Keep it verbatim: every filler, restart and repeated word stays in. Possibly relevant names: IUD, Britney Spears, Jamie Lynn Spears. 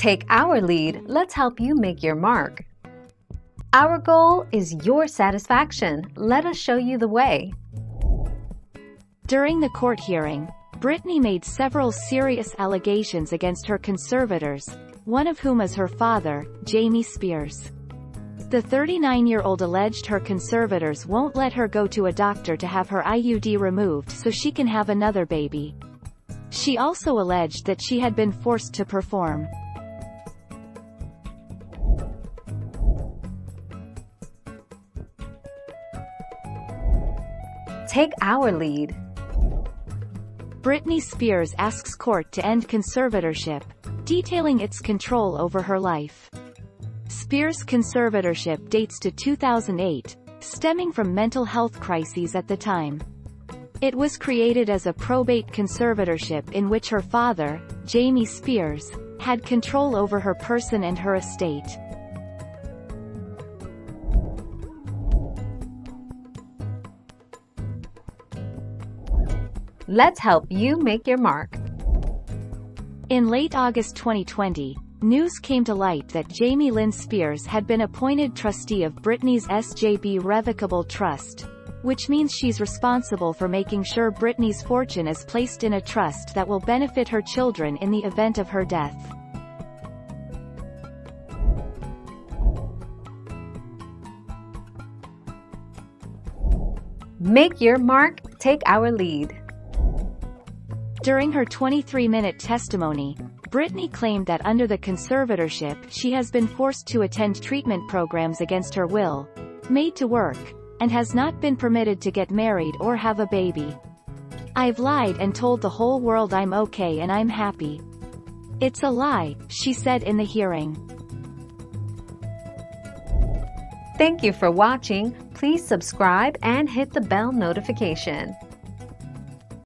Take our lead, let's help you make your mark. Our goal is your satisfaction. Let us show you the way. During the court hearing, Britney made several serious allegations against her conservators, one of whom is her father, Jamie Spears. The thirty-nine-year-old alleged her conservators won't let her go to a doctor to have her I U D removed so she can have another baby. She also alleged that she had been forced to perform. Take our lead. Britney Spears asks court to end conservatorship, detailing its control over her life. Spears' conservatorship dates to two thousand eight, stemming from mental health crises at the time. It was created as a probate conservatorship in which her father, Jamie Spears, had control over her person and her estate. Let's help you make your mark. In late August twenty twenty, news came to light that Jamie Lynn Spears had been appointed trustee of Britney's S J B Revocable Trust, which means she's responsible for making sure Britney's fortune is placed in a trust that will benefit her children in the event of her death. Make your mark, take our lead. During her twenty-three minute testimony, Britney claimed that under the conservatorship she has been forced to attend treatment programs against her will, made to work, and has not been permitted to get married or have a baby. "I've lied and told the whole world I'm okay and I'm happy. It's a lie," she said in the hearing. Thank you for watching. Please subscribe and hit the bell notification.